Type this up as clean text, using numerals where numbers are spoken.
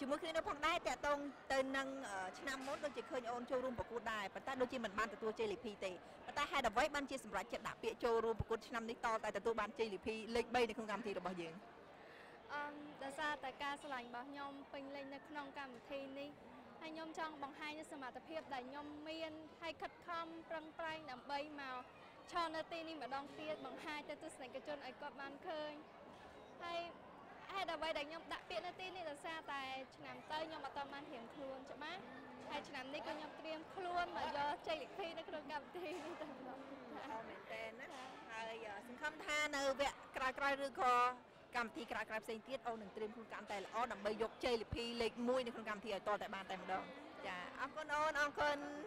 Chỉ muốn khi nó phong đai tẹt tông tên năng năm mốt đôi chỉ khơi ôn châu rùm bạc cua đai, và ta đôi chỉ mình ban từ tua chơi lì pì tệ, và ta hai đầu vẫy ban chơi sầm rải chật đạp bịa châu rùm bạc cua năm nít to, tại từ tua ban chơi lì pì lệch bay thì không làm thì được bao nhiêu? Đã ra tại ca sờ lạnh bảo nhom bình lên nâng nông cảm thì ní hai nhom trong bằng hai như sầm mặt tập hiệp đại nhom miên hai khất khom răng tay nằm bay màu cho nơi tì ní mà đong tiết bằng hai tại tôi sành cái chân ấy có ban khơi hay hay là vậy đánh nhau đặc biệt là tin là xa tại làm tây nhau mà toàn ăn hiểm luôn cho má hay làm đi con nhau tiêm luôn mà do chơi lịch thi nó còn gặp thi nó tầm đó mình tên á rồi xin không tha nơi vẽ cài cài rư co cầm thi cài cài sinh tiết ôn đừng tiêm không cầm tay là ó đầm bầy dục chơi lịch thi lịch muôi nó còn cầm thi ở to tại bàn tại một đồng. Dạ ông con ôn ông con